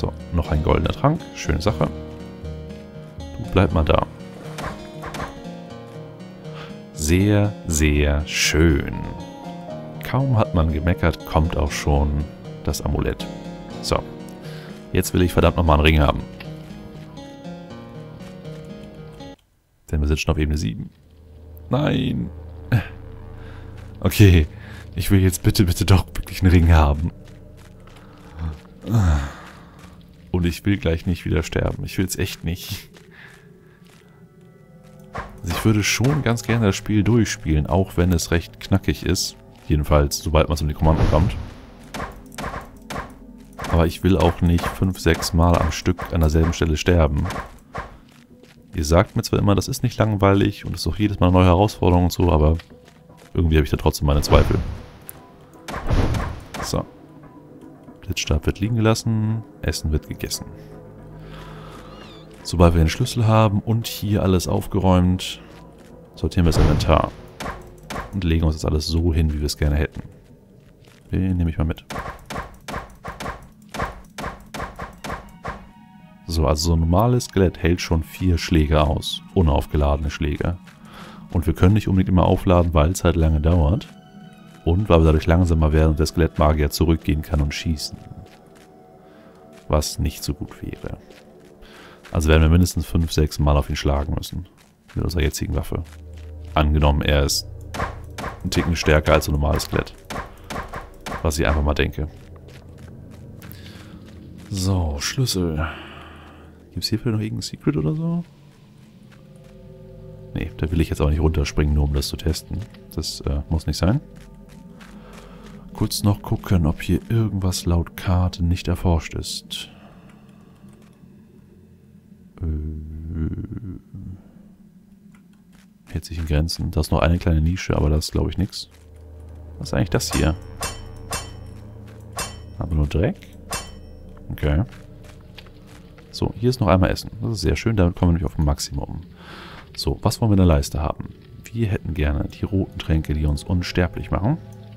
So, noch ein goldener Trank. Schöne Sache. Du bleib mal da. Sehr, sehr schön. Kaum hat man gemeckert, kommt auch schon das Amulett. So, jetzt will ich verdammt nochmal einen Ring haben. Denn wir sind schon auf Ebene 7. Nein. Okay, ich will jetzt bitte, bitte doch wirklich einen Ring haben. Und ich will gleich nicht wieder sterben. Ich will es echt nicht. Also ich würde schon ganz gerne das Spiel durchspielen, auch wenn es recht knackig ist. Jedenfalls, sobald man zum Kommando kommt. Aber ich will auch nicht 5-6 Mal am Stück an derselben Stelle sterben. Ihr sagt mir zwar immer, das ist nicht langweilig und es ist auch jedes Mal eine neue Herausforderung und so, aber irgendwie habe ich da trotzdem meine Zweifel. So. Blitzstab wird liegen gelassen, Essen wird gegessen. Sobald wir den Schlüssel haben und hier alles aufgeräumt, sortieren wir das Inventar. Und legen uns das alles so hin, wie wir es gerne hätten. Den nehme ich mal mit. So, also so ein normales Skelett hält schon 4 Schläge aus. Unaufgeladene Schläge. Und wir können nicht unbedingt immer aufladen, weil es halt lange dauert. Und weil wir dadurch langsamer werden und der Skelettmagier zurückgehen kann und schießen. Was nicht so gut wäre. Also werden wir mindestens 5-6 Mal auf ihn schlagen müssen. Mit unserer jetzigen Waffe. Angenommen, er ist einen Ticken stärker als ein normales Skelett. Was ich einfach mal denke. So, Schlüssel. Gibt es hierfür noch irgendein Secret oder so? Nee, da will ich jetzt auch nicht runterspringen, nur um das zu testen. Das muss nicht sein. Kurz noch gucken, ob hier irgendwas laut Karte nicht erforscht ist. Hält sich in Grenzen. Da ist noch eine kleine Nische, aber das ist, glaube ich, nichts. Was ist eigentlich das hier? Haben wir nur Dreck? Okay. So, hier ist noch einmal Essen. Das ist sehr schön, damit kommen wir nämlich auf ein Maximum. So, was wollen wir in der Leiste haben? Wir hätten gerne die roten Tränke, die uns unsterblich machen.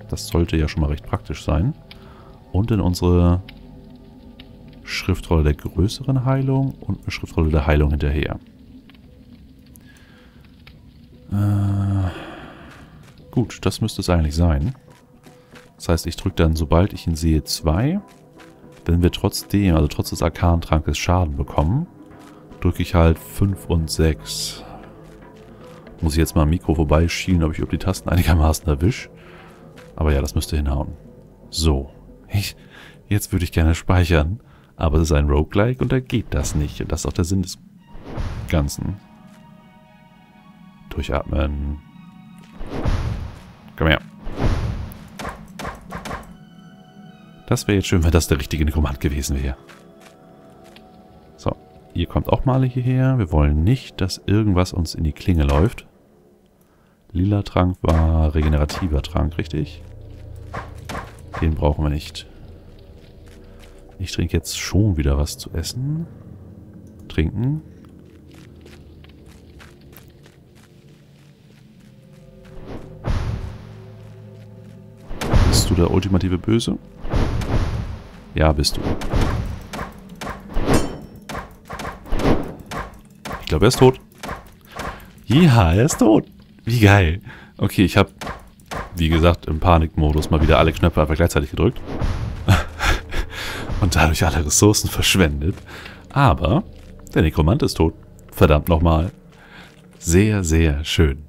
Das sollte ja schon mal recht praktisch sein. Und in unsere Schriftrolle der größeren Heilung und eine Schriftrolle der Heilung hinterher. Gut, das müsste es eigentlich sein. Das heißt, ich drücke dann, sobald ich ihn sehe, 2. Wenn wir trotzdem, also trotz des Arkantrankes Schaden bekommen, drücke ich halt 5 und 6. Muss ich jetzt mal am Mikro vorbeischielen, ob ich die Tasten einigermaßen erwische. Aber ja, das müsste hinhauen. So. Jetzt würde ich gerne speichern. Aber es ist ein Roguelike und da geht das nicht. Und das ist auch der Sinn des Ganzen. Durchatmen. Komm her. Das wäre jetzt schön, wenn das der richtige Nekromant gewesen wäre. So, ihr kommt auch mal hierher. Wir wollen nicht, dass irgendwas uns in die Klinge läuft. Lila Trank war regenerativer Trank, richtig? Den brauchen wir nicht. Ich trinke jetzt schon wieder was zu essen. Trinken. Bist du der ultimative Böse? Ja, bist du. Ich glaube, er ist tot. Ja, er ist tot. Wie geil. Okay, ich habe, wie gesagt, im Panikmodus mal wieder alle Knöpfe einfach gleichzeitig gedrückt. Und dadurch alle Ressourcen verschwendet. Aber der Nekromant ist tot. Verdammt nochmal. Sehr, sehr schön.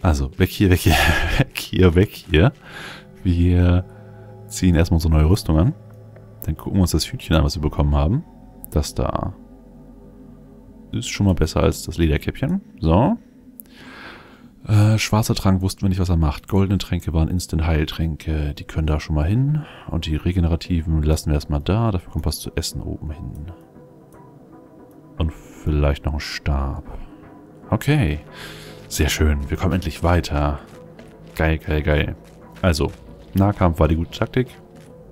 Also, weg hier, weg hier, weg hier, weg hier. Wir ziehen erstmal unsere neue Rüstung an. Dann gucken wir uns das Hütchen an, was wir bekommen haben. Das da ist schon mal besser als das Lederkäppchen. So. Schwarzer Trank wussten wir nicht, was er macht. Goldene Tränke waren Instant-Heiltränke. Die können da schon mal hin. Und die regenerativen lassen wir erstmal da. Dafür kommt was zu essen oben hin. Und vielleicht noch ein Stab. Okay. Sehr schön. Wir kommen endlich weiter. Geil, geil, geil. Also, Nahkampf war die gute Taktik.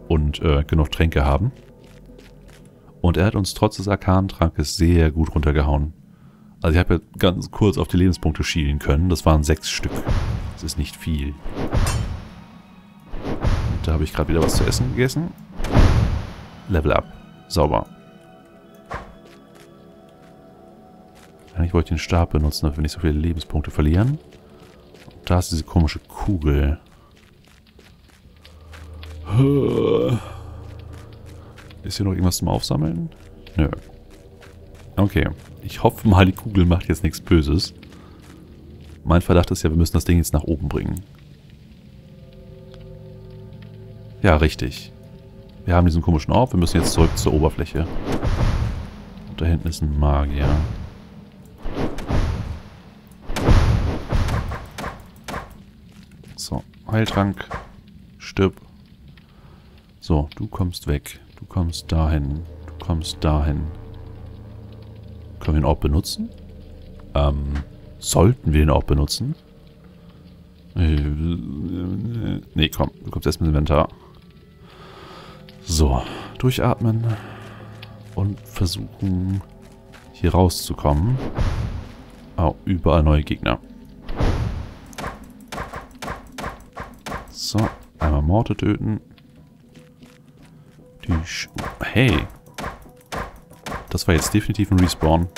Und genug Tränke haben. Und er hat uns trotz des Arkantrankes sehr gut runtergehauen. Also ich habe ja ganz kurz auf die Lebenspunkte schielen können. Das waren 6 Stück. Das ist nicht viel. Und da habe ich gerade wieder was zu essen gegessen. Level up. Sauber. Eigentlich wollte ich den Stab benutzen, damit wir nicht so viele Lebenspunkte verlieren. Und da ist diese komische Kugel. Ist hier noch irgendwas zum Aufsammeln? Nö. Okay. Ich hoffe mal, die Kugel macht jetzt nichts Böses. Mein Verdacht ist ja, wir müssen das Ding jetzt nach oben bringen. Ja, richtig. Wir haben diesen komischen Ort. Wir müssen jetzt zurück zur Oberfläche. Und da hinten ist ein Magier. So, Heiltrank. Stirb. So, du kommst weg. Du kommst dahin. Du kommst dahin. Können wir den Ort benutzen? Sollten wir den Ort benutzen? Nee, komm. Du kommst erst mit dem Inventar. So, durchatmen und versuchen, hier rauszukommen. Oh, überall neue Gegner. So, einmal Morte töten. Hey! Das war jetzt definitiv ein Respawn.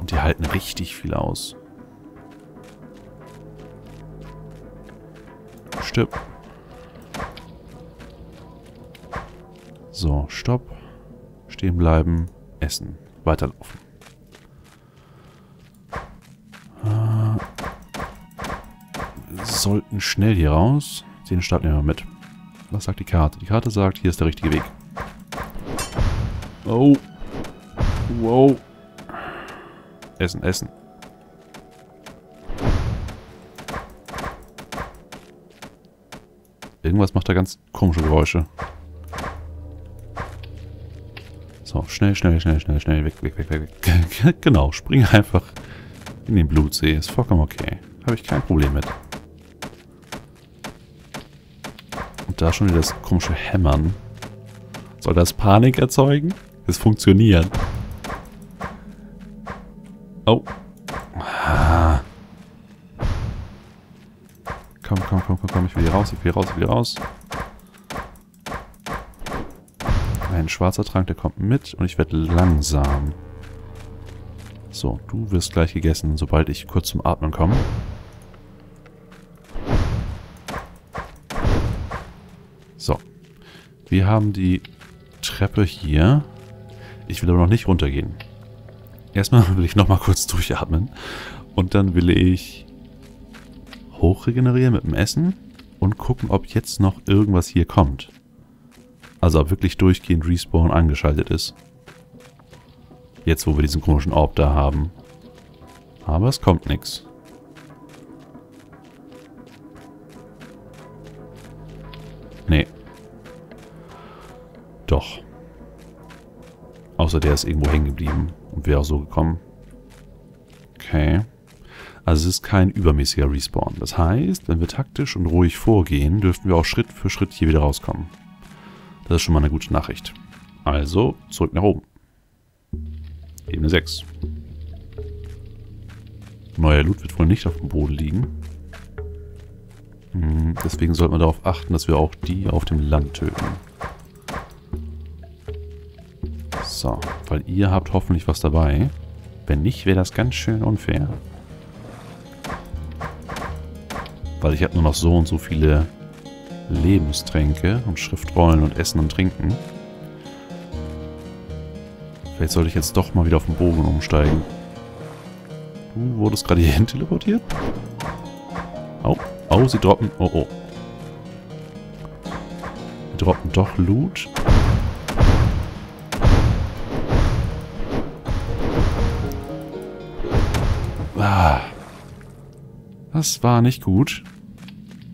Und die halten richtig viel aus. Stirb. So, stopp. Stehen bleiben. Essen. Weiterlaufen. Wir sollten schnell hier raus. Den Stab nehmen wir mit. Was sagt die Karte? Die Karte sagt, hier ist der richtige Weg. Oh. Wow. Essen, essen. Irgendwas macht da ganz komische Geräusche. So, schnell, schnell, schnell, schnell, schnell. Weg, weg, weg, weg, weg. Genau, spring einfach in den Blutsee. Ist vollkommen okay. Habe ich kein Problem mit. Und da schon wieder das komische Hämmern. Soll das Panik erzeugen? Es funktioniert. Oh. Ah. Komm, komm, komm, komm, komm. Ich will hier raus, ich will hier raus, ich will hier raus. Ein schwarzer Trank, der kommt mit und ich werde langsam. So, du wirst gleich gegessen, sobald ich kurz zum Atmen komme. So. Wir haben die Treppe hier. Ich will aber noch nicht runtergehen. Erstmal will ich nochmal kurz durchatmen. Und dann will ich hochregenerieren mit dem Essen und gucken, ob jetzt noch irgendwas hier kommt. Also ob wirklich durchgehend Respawn angeschaltet ist. Jetzt, wo wir diesen komischen Orb da haben. Aber es kommt nichts. Nee. Doch. Außer der ist irgendwo hängen geblieben und wäre auch so gekommen. Okay. Also es ist kein übermäßiger Respawn. Das heißt, wenn wir taktisch und ruhig vorgehen, dürften wir auch Schritt für Schritt hier wieder rauskommen. Das ist schon mal eine gute Nachricht. Also, zurück nach oben. Ebene 6. Neuer Loot wird wohl nicht auf dem Boden liegen. Deswegen sollten wir darauf achten, dass wir auch die auf dem Land töten. So, weil ihr habt hoffentlich was dabei. Wenn nicht, wäre das ganz schön unfair. Weil ich habe nur noch so und so viele Lebenstränke und Schriftrollen und Essen und Trinken. Vielleicht sollte ich jetzt doch mal wieder auf den Bogen umsteigen. Du wurdest gerade hierhin teleportiert? Au, au, sie droppen. Oh, oh. Sie droppen doch Loot. Ah. Das war nicht gut.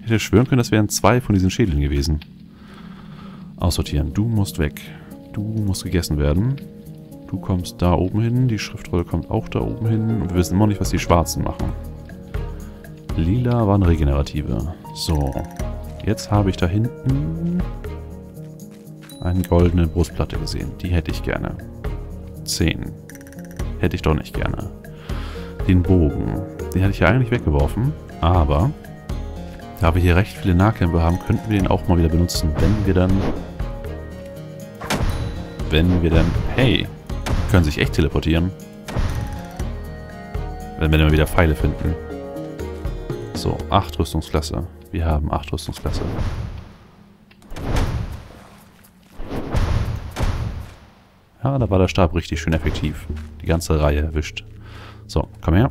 Ich hätte schwören können, das wären 2 von diesen Schädeln gewesen. Aussortieren. Du musst weg. Du musst gegessen werden. Du kommst da oben hin. Die Schriftrolle kommt auch da oben hin. Und wir wissen immer noch nicht, was die Schwarzen machen. Lila waren regenerative. So. Jetzt habe ich da hinten eine goldene Brustplatte gesehen. Die hätte ich gerne. 10. Hätte ich doch nicht gerne. Den Bogen. Den hätte ich ja eigentlich weggeworfen. Aber da wir hier recht viele Nahkämpfe haben, könnten wir den auch mal wieder benutzen, wenn wir dann wenn wir dann... Hey, können sich echt teleportieren. Wenn wir dann wieder Pfeile finden. So, 8 Rüstungsklasse. Wir haben 8 Rüstungsklasse. Ja, da war der Stab richtig schön effektiv. Die ganze Reihe erwischt. So, komm her.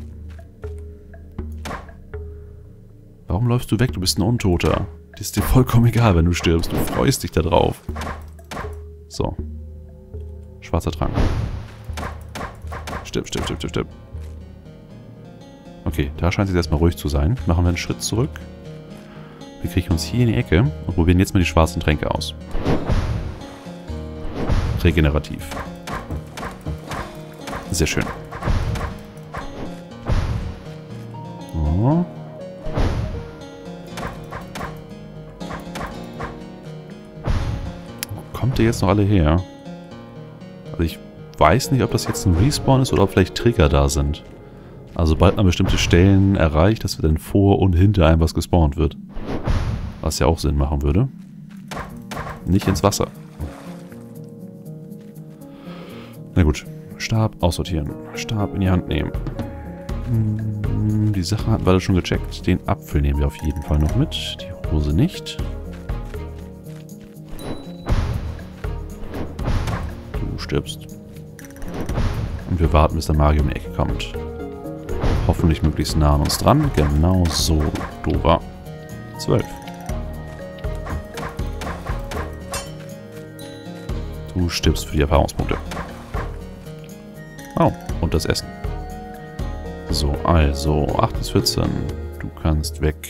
Warum läufst du weg? Du bist ein Untoter. Das ist dir vollkommen egal, wenn du stirbst. Du freust dich da drauf. So. Schwarzer Trank. Stirb, stirb, stirb, stirb, stirb. Okay, da scheint es jetzt erstmal ruhig zu sein. Machen wir einen Schritt zurück. Wir kriegen uns hier in die Ecke und probieren jetzt mal die schwarzen Tränke aus. Regenerativ. Sehr schön. So. Wo kommt ihr jetzt noch alle her? Also ich weiß nicht, ob das jetzt ein Respawn ist oder ob vielleicht Trigger da sind. Also sobald man bestimmte Stellen erreicht, dass wir dann vor und hinter einem was gespawnt wird. Was ja auch Sinn machen würde. Nicht ins Wasser. Na gut. Stab aussortieren. Stab in die Hand nehmen. Die Sachen hatten wir da schon gecheckt. Den Apfel nehmen wir auf jeden Fall noch mit. Die Hose nicht. Du stirbst. Und wir warten, bis der Magier um die Ecke kommt. Hoffentlich möglichst nah an uns dran. Genau so. Dora. 12. Du stirbst für die Erfahrungspunkte. Oh, und das Essen. So, also 8 bis 14. Du kannst weg.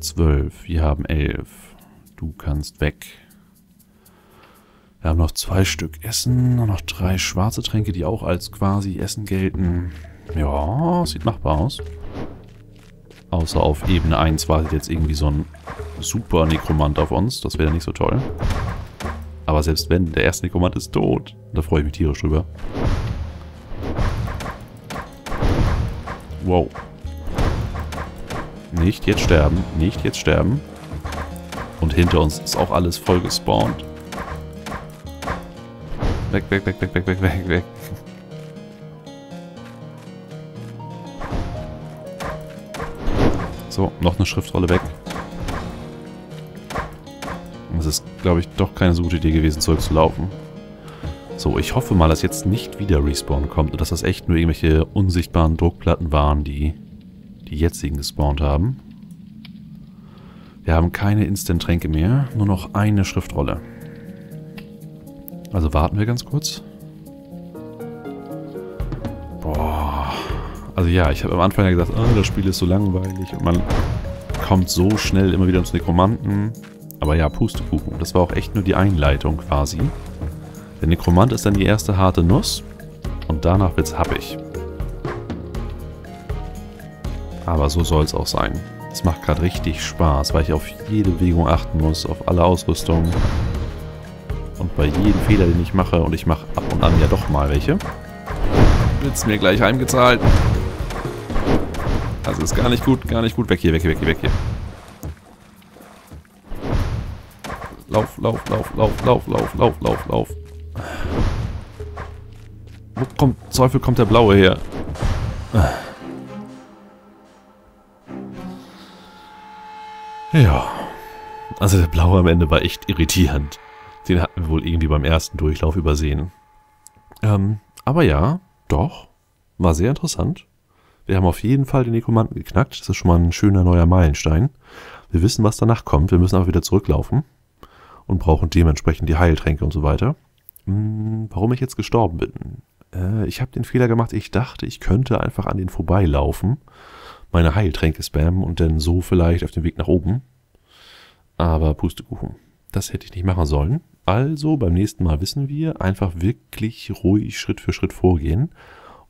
12. Wir haben 11. Du kannst weg. Wir haben noch 2 Stück Essen. Und noch 3 schwarze Tränke, die auch als quasi Essen gelten. Ja, sieht machbar aus. Außer auf Ebene 1 wartet jetzt irgendwie so ein super Nekromant auf uns. Das wäre nicht so toll. Aber selbst wenn, der erste Nekromant ist tot. Da freue ich mich tierisch drüber. Wow. Nicht jetzt sterben. Nicht jetzt sterben. Und hinter uns ist auch alles voll gespawnt. Weg, weg, weg, weg, weg, weg, weg, weg. So, noch eine Schriftrolle weg. Das ist, glaube ich, doch keine so gute Idee gewesen, zurückzulaufen. So, ich hoffe mal, dass jetzt nicht wieder Respawn kommt und dass das echt nur irgendwelche unsichtbaren Druckplatten waren, die die jetzigen gespawnt haben. Wir haben keine Instant-Tränke mehr, nur noch eine Schriftrolle. Also warten wir ganz kurz. Boah. Also ja, ich habe am Anfang ja gesagt, oh, das Spiel ist so langweilig und man kommt so schnell immer wieder zum Nekromanten. Aber ja, Pustekuchen. Das war auch echt nur die Einleitung quasi. Der Nekromant ist dann die erste harte Nuss und danach wird's happig. Aber so soll's auch sein. Es macht gerade richtig Spaß, weil ich auf jede Bewegung achten muss, auf alle Ausrüstungen und bei jedem Fehler, den ich mache, und ich mache ab und an ja doch mal welche, wird's mir gleich heimgezahlt. Das ist gar nicht gut. Weg hier, weg hier, weg hier, weg hier. Lauf, lauf, lauf, lauf, lauf, lauf, lauf, lauf, lauf. Wo kommt, Teufel, kommt der Blaue her? Ja. Also der Blaue am Ende war echt irritierend. Den hatten wir wohl irgendwie beim ersten Durchlauf übersehen. Aber ja, doch. War sehr interessant. Wir haben auf jeden Fall den Nekromanten geknackt. Das ist schon mal ein schöner neuer Meilenstein. Wir wissen, was danach kommt. Wir müssen aber wieder zurücklaufen. Und brauchen dementsprechend die Heiltränke und so weiter. Warum ich jetzt gestorben bin? Ich habe den Fehler gemacht, ich dachte, ich könnte einfach an den vorbeilaufen. Meine Heiltränke spammen und dann so vielleicht auf den Weg nach oben. Aber Pustekuchen. Das hätte ich nicht machen sollen. Also beim nächsten Mal wissen wir, einfach wirklich ruhig Schritt für Schritt vorgehen.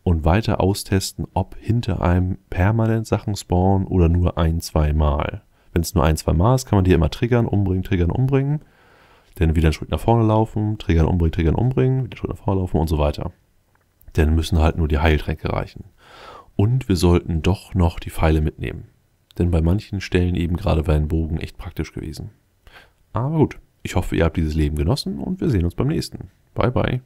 Und weiter austesten, ob hinter einem permanent Sachen spawnen oder nur ein, zwei Mal. Wenn es nur ein, zwei Mal ist, kann man die immer triggern, umbringen, triggern, umbringen. Dann wieder einen Schritt nach vorne laufen, triggern, umbringen, wieder einen Schritt nach vorne laufen und so weiter. Dann müssen halt nur die Heiltränke reichen. Und wir sollten doch noch die Pfeile mitnehmen. Denn bei manchen Stellen eben gerade bei den Bogen echt praktisch gewesen. Aber gut, Ich hoffe, ihr habt dieses Leben genossen und wir sehen uns beim nächsten. Bye, bye.